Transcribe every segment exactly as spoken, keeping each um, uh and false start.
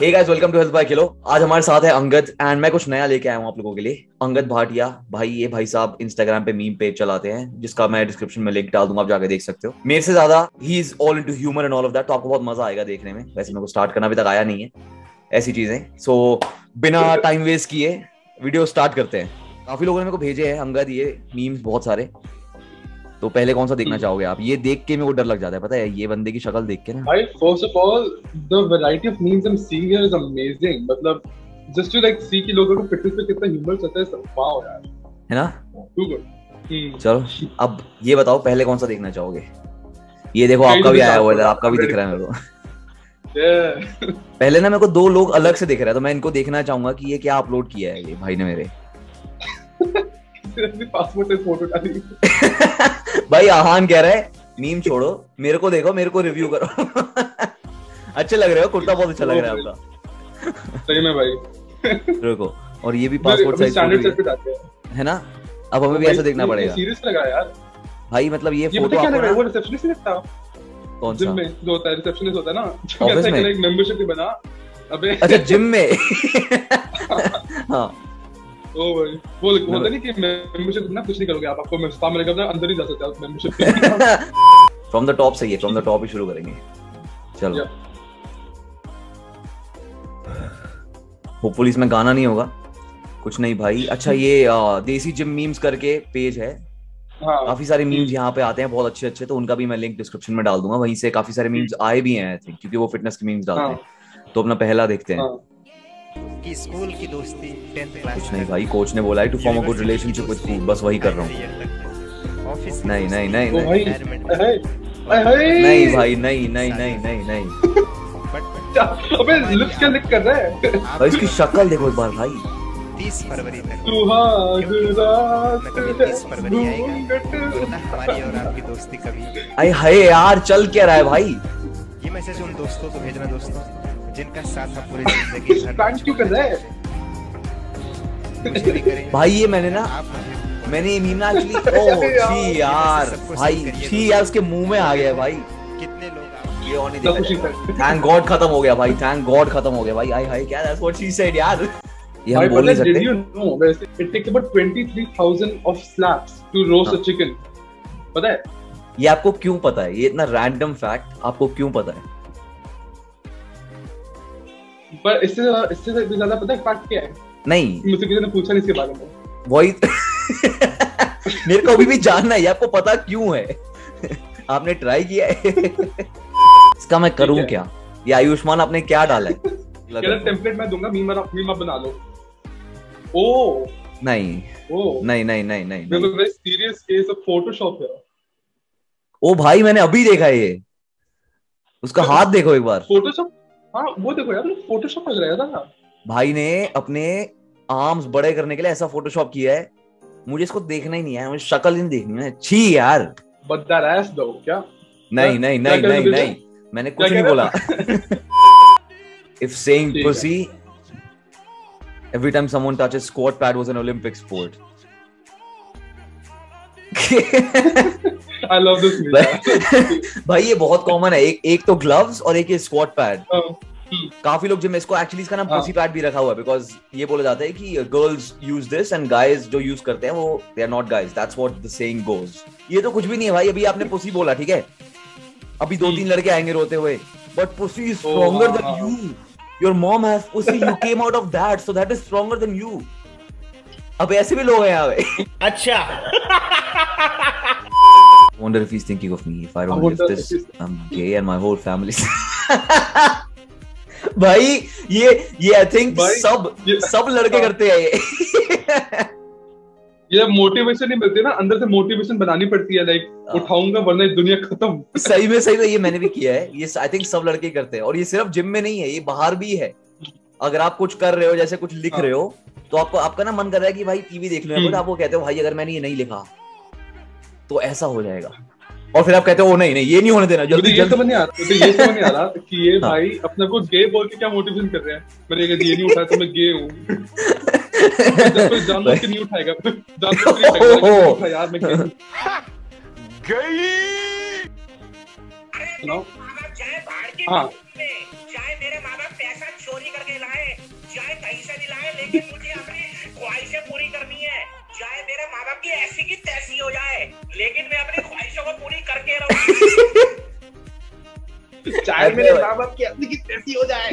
Hey guys, welcome to Health by Kilo. आज हमारे साथ है अंगद एंड मैं कुछ नया लेके आया हूँ आप लोगों के लिए। अंगद भाटिया भाई, ये भाई साहब इंस्टाग्राम पे मीम पेज चलाते हैं जिसका मैं डिस्क्रिप्शन में लिंक डाल दूंगा, आप जाके देख सकते हो। मेरे से ज्यादा ही is all into human and all of that, तो आपको बहुत मजा आएगा देखने में। वैसे मेरे को स्टार्ट करना अभी तक आया नहीं है ऐसी चीजें, सो बिना टाइम वेस्ट किए वीडियो स्टार्ट करते हैं। काफी लोगों ने मेरे को भेजे हैं अंगद ये मीम्स बहुत सारे, तो पहले कौन सा देखना चाहोगे आप? ये देख के मेरे को डर लग जाता है, पता है, ये बंदे की शक्ल देख के ना। भाई first of all the variety of memes I am seeing here is amazing, मतलब जस्ट टू लाइक सी कि लोगों को फिटनेस पे कितना ह्यूमर चलता है सब। वाओ यार, है ना? Too good. चलो अब ये बताओ पहले कौन सा देखना चाहोगे? ये देखो आपका भी आया हुआ है, आपका भी दिख रहा है मेरे को। पहले ना मेरे को दो लोग अलग से दिख रहा है, तो मैं इनको देखना चाहूंगा कि ये क्या अपलोड किया है ये भाई ने मेरे। पासपोर्ट से फोटो डाली। भाई आहान कह रहा है मीम छोड़ो, मेरे को देखो, मेरे को रिव्यू करो। अच्छे लग रहे हो, कुर्ता बहुत अच्छा लग रहा है आपका। सही में भाई। रुको, और ये भी पासपोर्ट साइज फोटो है ना? अब हमें भी ऐसा देखना पड़ेगा। सीरियस लगा यार भाई, मतलब ये फोटो आपको ना वो रिसेप्शनिस्ट ने था, कौन सा जो होता है रिसेप्शनिस्ट होता है ना, जो कहता है कि एक मेंबरशिप भी बना। अबे अच्छा जिम में। हां ओ भाई, वो होता नहीं कि मेंबरशिप ना कुछ नहीं करोगे आप, आपको मस्ता मिलेगा ना, अंदर ही जा सकते हो आप मेंबरशिप। फ्रॉम द टॉप से ये फ्रॉम द टॉप ही शुरू करेंगे। चलो होपफुली इसमें गाना नहीं होगा, कुछ नहीं भाई। अच्छा ये आ, देसी जिम मीम्स करके पेज है, हाँ, काफी सारे मीम्स यहाँ पे आते हैं बहुत अच्छे अच्छे, तो उनका भी मैं लिंक डिस्क्रिप्शन में डाल दूंगा। वहीं से काफी सारे मीम्स आए भी हैं आई थिंक, क्योंकि वो फिटनेस के मीम्स डालते हैं। तो अपना पहला देखते हैं कि स्कूल की दोस्ती टेंथ क्लास। कुछ नहीं भाई, कोच ने बोला है to form a good relationship with food, बस वही कर रहा हूं। ऑफिस नहीं नहीं नहीं नहीं नहीं भाई नहीं नहीं नहीं नहीं नहीं बट अबे लिप्स क्या लिख कर रहा है भाई, इसकी शक्ल देखो एक बार भाई। तीस फरवरी तक मतलब तीस फरवरी आएगा हमारी और आपकी दोस्ती कभी। आई हाय यार चल क्या रहा है भाई। ये मैसेज उन दोस्तों को भेजना दोस्तों जिनका साथ पूरी जिंदगी क्यों कर रहा है भाई। ये मैंने ना मैंने ये मीम ना एक्चुअली ओ छी यार भाई छी यार उसके मुंह में आ गया भाई। कितने लोग ये और नहीं देखा। थैंक गॉड खत्म हो गया भाई, थैंक गॉड खत्म हो गया भाई। आई हाय क्या दैट्स व्हाट शी सेड यार, ये हम बोल नहीं सकते। डिड यू नो वैसे it takes about twenty three thousand of slaps to roast a chicken, पता है? ये आपको क्यों पता है? ये इतना रैंडम फैक्ट आपको क्यों पता है? पर इससे इससे भी ज्यादा पता है फैक्ट क्या है? नहीं मुझसे किसी ने पूछा नहीं इसके बारे में वही। मेरे को अभी भी जानना है आपको पता क्यों है। आपने ट्राई किया है? इसका मैं करूं क्या? ये आयुष्मान आपने क्या डाला है? गलत टेम्पलेट मैं दूंगा, मीम मीम आप बना लो। ओ नहीं ओ नहीं नहीं नहीं नहीं बिल्कुल सीरियस केस ऑफ फोटोशॉप है। ओ भाई मैंने अभी देखा ये, उसका हाथ देखो एक बार। फोटोशॉप हाँ, वो देखो यार फोटोशॉप लग रहा था। भाई ने अपने आर्म्स बड़े करने के लिए ऐसा फोटोशॉप किया है। मुझे इसको देखना ही नहीं है, मुझे शक्ल नहीं देखनी है। छी यार बद्दा रैस दो क्या? नहीं नहीं नहीं नहीं नहीं मैंने कुछ नहीं बोला। If saying pussy every time someone touches squat pad was an Olympic sport. I love this भाई, भाई ये बहुत कॉमन है। एक एक तो ग्लव्स और एक ये स्क्वाट पैड। काफी लोग जिम में इसको एक्चुअली इसका नाम पुसी पैड भी रखा हुआ है, बिकॉज़ ये बोला जाता है कि girls use this and guys जो यूज करते हैं वो they are not guys, that's what the saying goes. ये तो कुछ भी नहीं है भाई, अभी आपने पुसी बोला ठीक है, अभी दो तीन लड़के आएंगे रोते हुए, but pussy is stronger than you, your mom has pussy, you came out of that so that is stronger than you. अब ऐसे भी लोग हैं यहाँ पे। अच्छा wonder if he's thinking of me, if I don't live this I'm gay and my whole family. भाई ये ये I think सब सब लड़के करते हैं ये। ये मोटिवेशन नहीं मिलती ना अंदर से, मोटिवेशन बनानी पड़ती है लाइक उठाऊंगा वरना दुनिया खत्म। सही में सही में ये मैंने भी किया है, ये I think सब लड़के करते हैं। और ये सिर्फ जिम में नहीं है, ये बाहर भी है। अगर आप कुछ कर रहे हो जैसे कुछ लिख रहे हो तो आपको आपका ना मन कर रहा है कि भाई टीवी देख लो, तो आपको कहते हो भाई अगर मैंने ये नहीं लिखा तो ऐसा हो जाएगा, और फिर आप कहते हो नहीं नहीं ये नहीं होने देना जल्दी जल्दी। समझ नहीं आ रहा, मुझे ये समझ नहीं आ रहा कि ये भाई अपने को गे बोल के क्या मोटिवेशन कर रहे हैं। मैंने कहा ये नहीं उठाया तो मैं गे हूं, जब कोई जान के नहीं उठाएगा जान के नहीं उठाएगा यार मैं गई। सुनो चाहे बाहर के, चाहे मेरे मां-बाप पैसा चोरी लेकिन मुझे अपनी ख्वाहिशें पूरी करनी है, चाहे मेरे माँ बाप की ऐसी की तैसी हो जाए, लेकिन मैं अपनी ख्वाहिशों को पूरी करके रहूँ। चाहे मेरे माँ बाप की ऐसी की तैसी हो जाए।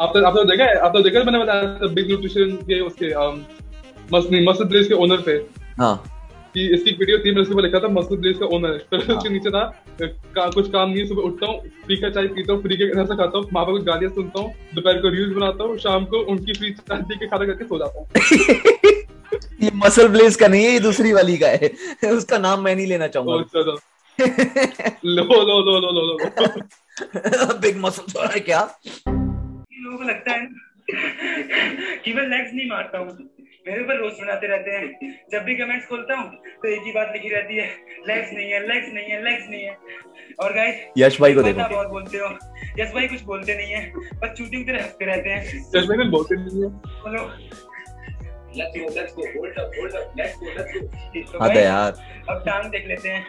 आप तो आप तो देखा है, आप तो देखा है, मैंने बताया बिग न्यूट्रिशन के उसके मसल ब्लेज के ओनर पे, हाँ, कि इसकी वीडियो तीन मिनट के बाद लिखा था मसल ब्लेज का ओनर, फिर उसके नीचे था का, कुछ काम नहीं, सुबह उठता हूँ, फ्री का चाय पीता हूँ, फ्री के खाना खाता हूँ, माँ बाप की गालियाँ सुनता हूँ, दोपहर को रील्स बनाता हूँ, शाम को उनकी फ्री चाय पी के खाना करके सो जाता हूँ। ये मसल ब्लेज का नहीं है, ये दूसरी वाली का है, उसका नाम मैं नहीं लेना चाहूंगा। लो लो लो लो लो बिग मसल। क्या लोगों को लगता है कि मैं लेग्स नहीं मारता हूँ, मेरे ऊपर रोस्ट बनाते रहते हैं, जब भी कमेंट्स खोलता हूँ तो एक ही बात लिखी रहती है, लेग्स नहीं है, लेग्स नहीं है, लेग्स नहीं है। और गाइस यश भाई को देखो, बहुत बोलते हो, यश भाई कुछ बोलते नहीं है, बस चूतियों की तरह हंसते रहते हैं। यश भाई बोलते नहीं है, बोलो let's go let's go hold up hold up let's go let's go. अबे यार अब टांग देख लेते हैं,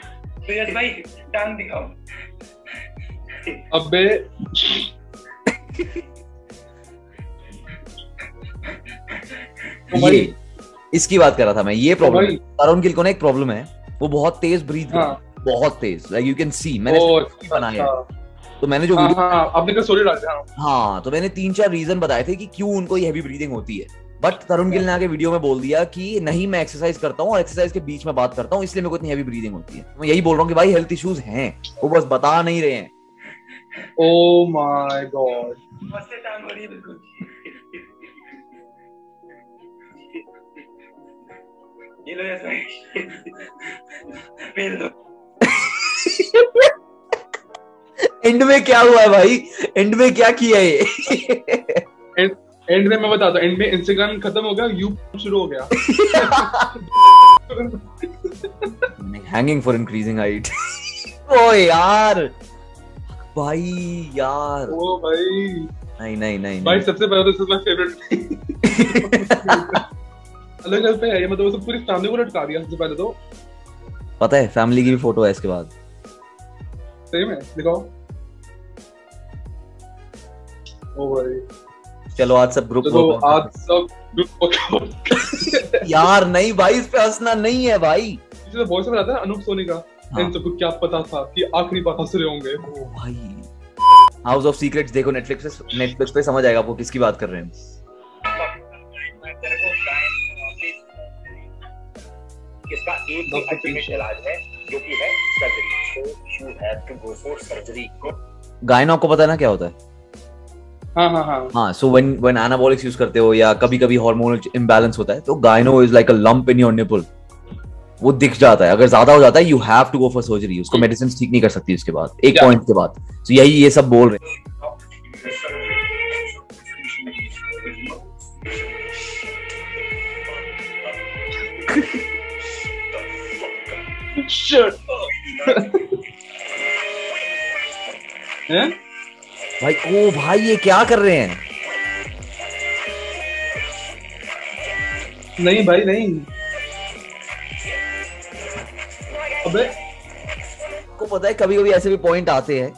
तो यश भाई टांग दिखाओ। अबे ये, इसकी बात कर रहा था मैं, ये प्रॉब्लम तरुण गिल को ना एक प्रॉब्लम है, वो बहुत तेज ब्रीथ करता है, बहुत तेज, लाइक यू कैन सी। मैंने बनाया तो मैंने जो वीडियो आपने कहा सॉरी डाल दिया, हां, तो मैंने तीन चार रीजन बताए थे कि क्यों उनको ये हैवी ब्रीथिंग होती है, बट तरुण गिल ने आगे वीडियो में बोल दिया कि नहीं मैं एक्सरसाइज करता हूँ और एक्सरसाइज के बीच में बात करता हूँ, इसलिए मेरे को इतनी हैवी ब्रीथिंग होती है। मैं यही बोल रहा हूँ कि भाई हेल्थ इश्यूज हैं, वो बस बता नहीं रहे हैं। ओह माय गॉड, ये लो यस भाई लो। एंड में क्या हुआ है भाई, एंड में क्या किया है? एंड, एंड में मैं बताता हूं, एंड में इंस्टाग्राम खत्म हो गया, यूट्यूब शुरू हो गया। Hanging for increasing height. ओ यार भाई, यार ओ भाई, नहीं नहीं नहीं भाई, सबसे पहले तो मेरा फेवरेट अलग अलग पे है, मतलब वो सब पूरी फैमिली को लटका दिया। सबसे पहले तो पता है फैमिली की भी फोटो है इसके बाद, सही में दिखाओ। ओ भाई चलो आज सब ग्रुप फोटो, आज सब ग्रुप। यार नहीं भाई, इस पे हंसना नहीं है भाई। इसमें बहुत से आता है अनुप सोनी का, इन सबको क्या पता था कि आखिरी बार हंस रहे होंगे। ओ भाई हाउस ऑफ सीक्रेट्स देखो, नेटफ्लिक्स पे नेटफ्लिक्स पे समझ आएगा आपको किसकी बात कर रहे हैं। इसका एक ही अल्टीमेट इलाज है जो कि है surgery, so you have to go for surgery. Gyno को पता है ना क्या होता है? हाँ हाँ हाँ हाँ। So when when anabolics use करते हो या कभी कभी हार्मोनल इम्बैलेंस होता है, तो gyno is like a lump in your nipple, वो दिख जाता है। अगर ज्यादा हो जाता है you have to go for surgery, उसको मेडिसिन ठीक नहीं कर सकती उसके बाद, एक पॉइंट के बाद। सो यही ये सब बोल रहे हैं। हैं? भाई ओ भाई ये क्या कर रहे हैं? नहीं भाई नहीं, अबे को पता है कभी कभी ऐसे भी पॉइंट आते हैं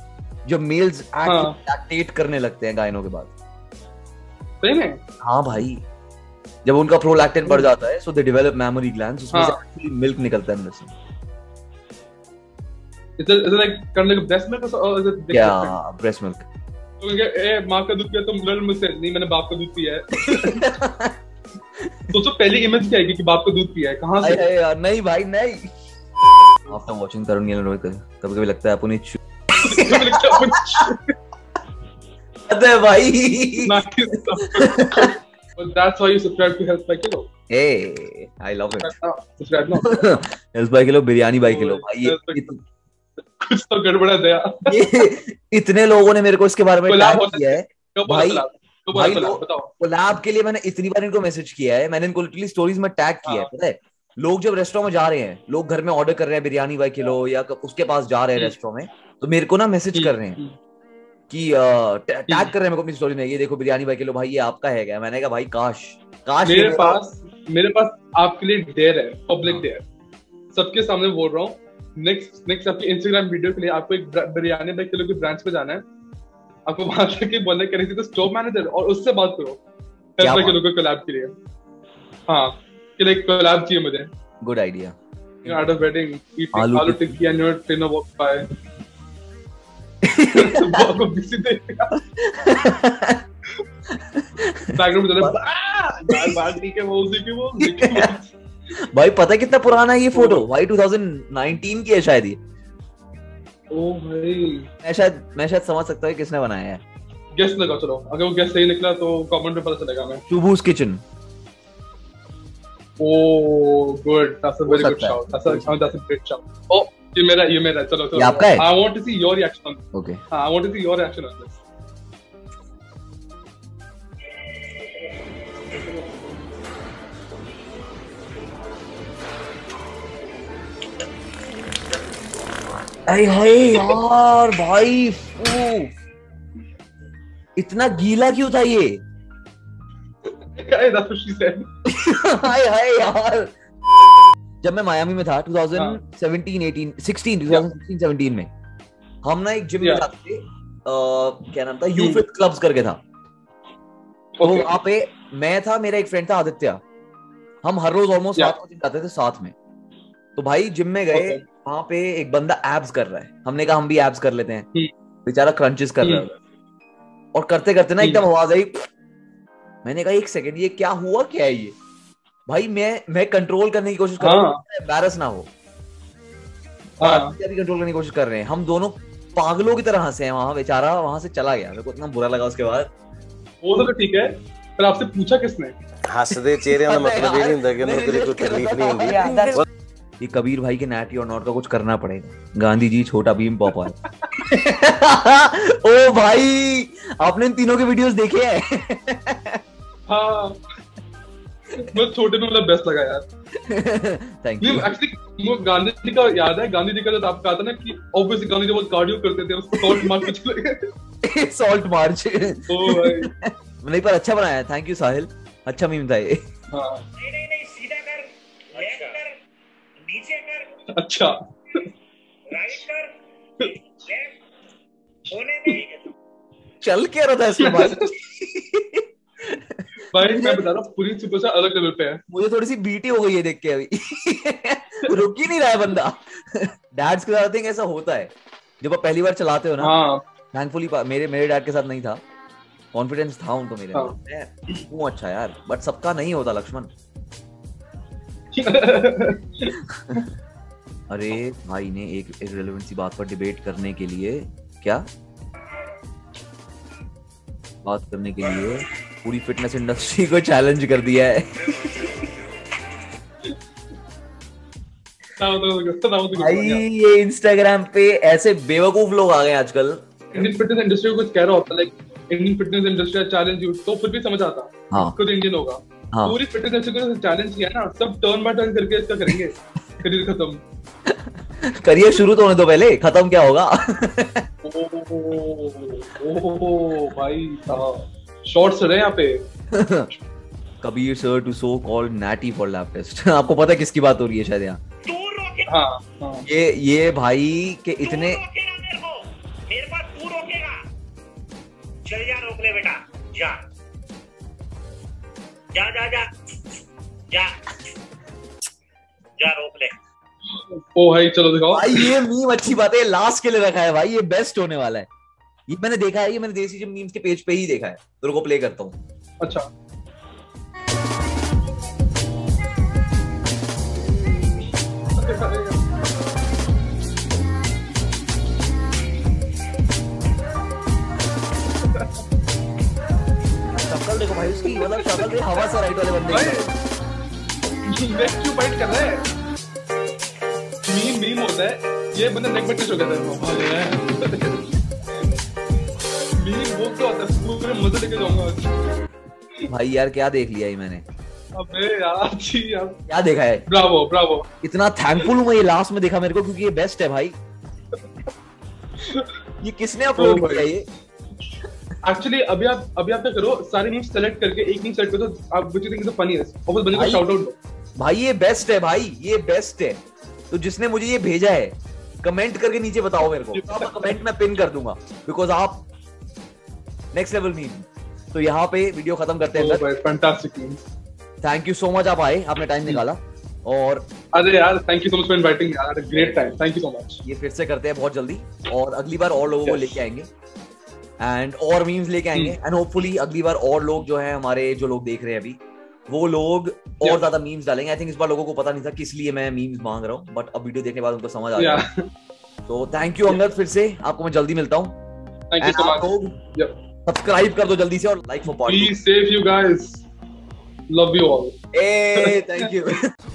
जो मेल्स लैक्टेट करने लगते हैं गायनों के बाद, सही में? हाँ भाई, जब उनका प्रोलैक्टिन बढ़ जाता है, so they develop memory glands, उसमें से एक्चुअली मिल्क निकलता है अंदर से। Is it, is it like kind of like breast milk or is it different? Yeah, breast milk. तो क्या ए माँ का दूध पिया तुम लड़ मुझसे? नहीं मैंने बाप का दूध पिया है। दोस्तों पहली इमेज क्या है कि बाप का दूध पिया है, कहाँ से? अरे यार नहीं भाई नहीं। After watching तरुण गिल रोहित कभी कभी लगता है अपुनी चू। अरे भाई। That's why you subscribe to Health By Kilo. Hey, I love it. Subscribe now. Health By Kilo, biryani by Kilo. कुछ तो गड़बड़ा दया। इतने लोगों ने मेरे को इसके बारे में टैग किया है भाई, भाई बताओ। कोलैब के लिए मैंने इतनी बार इनको मैसेज किया है, मैंने इनको लिटरली स्टोरीज में टैग किया है, पता है? लोग जब रेस्टोरेंट में जा रहे हैं, लोग घर में ऑर्डर कर रहे हैं बिरयानी by Kilo या उसके पास जा रहे हैं रेस्टोरेंट में, तो मेरे को ना मैसेज कर रहे हैं कि टैग कर रहे हैं मेरे को अपनी स्टोरी में, ये देखो बिरयानी by Kilo भाई ये आपका है क्या? मैंने कहा भाई काश काश मेरे पास मेरे पास आपके लिए डेयर है, पब्लिक डेयर, सबके सामने बोल रहा हूँ। नेक्स्ट नेक्स्ट आपकी इंस्टाग्राम वीडियो के लिए आपको एक बिरयानी by Kilo की ब्रांच पे जाना है, आपको वहां जाके बोलना करेंसी तो स्टोर मैनेजर और उससे बात करो हेल्थ के लोगों को कोलैब के लिए। हाँ कि लाइक कोलैब चाहिए मुझे। Good idea. Art of wedding aloo tikki and your trainer walk by सबको किसी दे बैकग्राउंड में बार बार ठीक है वो उसी की वो भाई पता है कितना पुराना है ये फोटो भाई दो हज़ार उन्नीस की है शायद ये। ओ भाई मैं शायद मैं शायद समझ सकता हूँ किसने बनाया है। गेस लगा चलो अगर वो गेस सही निकला तो कमेंट में पता चलेगा। मैं चुबूस kitchen. Oh good that's a very good shot that's a great shot. ओ ये मेरा ये मेरा चलो चलो आपका है। I want to see your reaction. Okay हां I want to see your reaction on this. अरे हाय यार भाई इतना गीला क्यों था ये। हाय हाय यार जब मैं मायामी में था दो हज़ार सत्रह अठारह सोलह दो हज़ार सत्रह सत्रह में हम ना एक जिम में जाते थे क्या नाम था यूफिट क्लब्स करके था। तो वहां पे मैं था मेरा एक फ्रेंड था आदित्य हम हर रोज ऑलमोस्ट रात को जिम जाते थे साथ में। तो भाई जिम में गए वहां पे एक बंदा एब्स कर रहा है हमने कहा हम भी एब्स कर लेते हैं बेचारा क्रंचेस कर रहा है और करते करते ना एकदम आवाज आई। मैंने कहा एक सेकंड ये क्या हुआ क्या है ये। भाई मैं मैं कंट्रोल करने की कोशिश कर रहा हूँ एम्बैरस ना हो भी कंट्रोल करने की कोशिश कर रहे हैं हम दोनों पागलों की तरह हंसे हैं। वहां बेचारा वहां से चला गया मेरे को इतना बुरा लगा उसके बाद। वो तो ठीक है पर आपसे पूछा किसने हंसते चेहरे में मतलब ही नहीं होता कि नौकरी को तकलीफ नहीं होगी। ये कबीर भाई के नाटी और नॉट का कुछ करना पड़ेगा। गांधी जी छोटा भीम पॉपर ओ भाई आपने इन तीनों के वीडियोस देखे हैं। हाँ मुझे छोटे में मतलब बेस्ट लगा यार। Thank you. Actually Gandhi ji का याद है गांधी जी का जब आपका आता ना कि ऑब्वियसली गांधी जी बहुत कार्डियो करते थे उसको सॉल्ट मार्च कुछ सॉल्ट मार्च ओ भाई नहीं पर अच्छा बनाया। थैंक यू साहिल अच्छा मीम था ये। हाँ अच्छा चल क्या रहा था इसमें भाई भाई मैं बता रहा हूँ पूरी सुपरस्टार अलग लेवल पे है। मुझे थोड़ी सी बीटी हो गई है देख के अभी रुक ही नहीं रहा है बंदा। डैड्स के साथ ऐसा होता है जब आप पहली बार चलाते हो ना। थैंकफुली मेरे मेरे डैड के साथ नहीं था कॉन्फिडेंस था उनको मेरे में वो अच्छा यार बट सबका नहीं होता लक्ष्मण। अरे भाई ने एक एक रेलेवेंट सी बात पर डिबेट करने के लिए क्या बात करने के लिए पूरी फिटनेस इंडस्ट्री को चैलेंज कर दिया है। भाई ये इंस्टाग्राम पे ऐसे बेवकूफ लोग आ गए आजकल। इंडियन फिटनेस इंडस्ट्री को कुछ कह रहा होता like Indian fitness industry challenge you तो फिर भी समझ आता हाँ खुद इंडियन होगा। हाँ। पूरी फिटनेस इंडस्ट्री को चैलेंज किया ना सब टर्न बाय टर्न करके इसका करेंगे करियर खत्म। करियर शुरू तो होने दो पहले खत्म क्या होगा। ओ, ओ, ओ, भाई साहब शॉर्ट्स रहे यहाँ पे। Kabir sir to so called natty for lab test. आपको पता है किसकी बात हो रही है शायद यहाँ। हाँ, हाँ। ये ये भाई के इतने मेरे पास तू रोकेगा चल जा रोक ले बेटा जा जा जा जा जा जा रोक ले। ओ भाई चलो दिखाओ भाई ये मीम अच्छी बात है लास्ट के लिए रखा है भाई ये बेस्ट होने वाला है। ये मैंने देखा है ये मैंने देसी जिम मीम्स के पेज पे ही देखा है तो रुको प्ले करता हूँ। अच्छा शक्ल देखो भाई उसकी मतलब शक्ल पे हवा से राइट वाले बंदे बैक क्यों बाइट कर रहा है। मीम मीम होता है ये बंदा नेक बैठे चुका था मीम वो क्या होता है पूरे मजे लेके जाऊंगा भाई यार क्या देख लिया ही मैंने। अबे यार जी यार क्या देखा है। ब्रावो ब्रावो इतना थैंकफुल हूँ मैं ये लास्ट में देखा मेरे को क्योंकि ये बेस्ट है भाई। ये किसने अपलोड किया ये। एक्चुअली अभी आप अभी आप क्या करो सारे मीम सेलेक्ट करके एक मीम सेलेक्ट करो तो आप बच्चे देखिए फनी है और उस बंदे को शाउट आउट दो। भाई ये बेस्ट है भाई ये बेस्ट है। तो जिसने मुझे ये भेजा है कमेंट करके नीचे बताओ मेरे को तो आप कमेंट में पिन कर दूंगा बिकॉज आप नेक्स्ट लेवल मीम। तो यहाँ पे वीडियो खत्म करते हैं sir. Fantastic memes, thank you so much आप आए, आपने टाइम निकाला। और अरे यार thank you so much for inviting यार, great time, thank you so much. ये फिर से करते हैं बहुत जल्दी और अगली बार और लोगों yes. को लेके आएंगे एंड और मीम्स लेके आएंगे एंड होपफुली अगली बार और लोग जो है हमारे जो लोग देख रहे हैं अभी वो लोग yeah. और ज्यादा मीम्स डालेंगे। आई थिंक इस बार लोगों को पता नहीं था किस लिए मैं मीम्स मांग रहा हूँ, बट अब वीडियो देखने के बाद उनको समझ आ गया। तो थैंक यू अंगद, फिर से आपको मैं जल्दी मिलता हूँ। सब्सक्राइब कर दो जल्दी से और like for podcast. Please save you guys, love you all. ए थैंक यू।